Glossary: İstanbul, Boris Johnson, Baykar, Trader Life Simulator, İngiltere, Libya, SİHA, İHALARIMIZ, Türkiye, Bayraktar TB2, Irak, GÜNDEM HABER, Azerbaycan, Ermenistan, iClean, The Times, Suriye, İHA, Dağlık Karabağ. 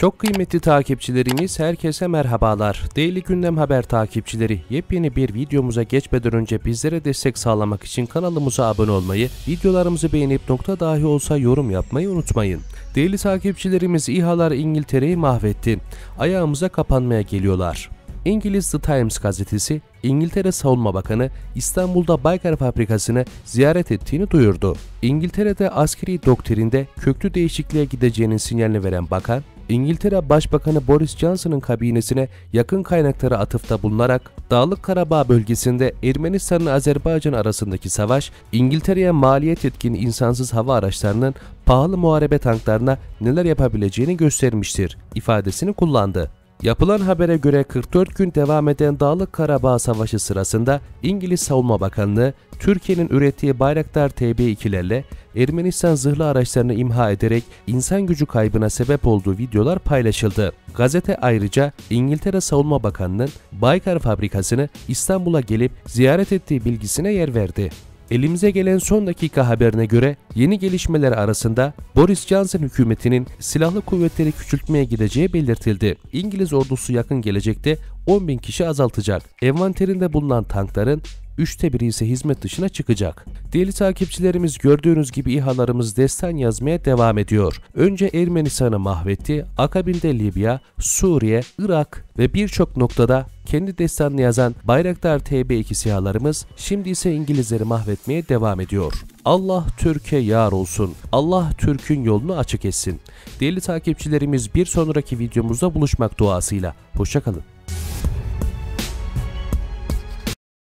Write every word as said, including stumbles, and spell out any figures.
Çok kıymetli takipçilerimiz, herkese merhabalar. Değerli Gündem Haber takipçileri, yepyeni bir videomuza geçmeden önce bizlere destek sağlamak için kanalımıza abone olmayı, videolarımızı beğenip nokta dahi olsa yorum yapmayı unutmayın. Değerli takipçilerimiz, İHA'lar İngiltere'yi mahvetti. Ayağımıza kapanmaya geliyorlar. İngiliz The Times gazetesi, İngiltere Savunma Bakanı İstanbul'da Baykar fabrikasını ziyaret ettiğini duyurdu. İngiltere'de askeri doktrinde köklü değişikliğe gideceğinin sinyalini veren bakan, İngiltere Başbakanı Boris Johnson'ın kabinesine yakın kaynaklara atıfta bulunarak, Dağlık Karabağ bölgesinde Ermenistan'ın Azerbaycan arasındaki savaş, İngiltere'ye maliyet etkin insansız hava araçlarının pahalı muharebe tanklarına neler yapabileceğini göstermiştir ifadesini kullandı. Yapılan habere göre kırk dört gün devam eden Dağlık Karabağ Savaşı sırasında İngiliz Savunma Bakanlığı, Türkiye'nin ürettiği Bayraktar T B iki'lerle Ermenistan zırhlı araçlarını imha ederek insan gücü kaybına sebep olduğu videolar paylaşıldı. Gazete ayrıca İngiltere Savunma Bakanı'nın Baykar fabrikasını İstanbul'a gelip ziyaret ettiği bilgisine yer verdi. Elimize gelen son dakika haberine göre yeni gelişmeler arasında Boris Johnson hükümetinin silahlı kuvvetleri küçültmeye gideceği belirtildi. İngiliz ordusu yakın gelecekte on bin kişi azaltacak. Envanterinde bulunan tankların üçte biri ise hizmet dışına çıkacak. Değerli takipçilerimiz, gördüğünüz gibi İHA'larımız destan yazmaya devam ediyor. Önce Ermenistan'ı mahvetti, akabinde Libya, Suriye, Irak ve birçok noktada kendi destanını yazan Bayraktar T B iki SİHA'larımız şimdi ise İngilizleri mahvetmeye devam ediyor. Allah Türk'e yar olsun. Allah Türk'ün yolunu açık etsin. Değerli takipçilerimiz, bir sonraki videomuzda buluşmak duasıyla. Hoşça kalın.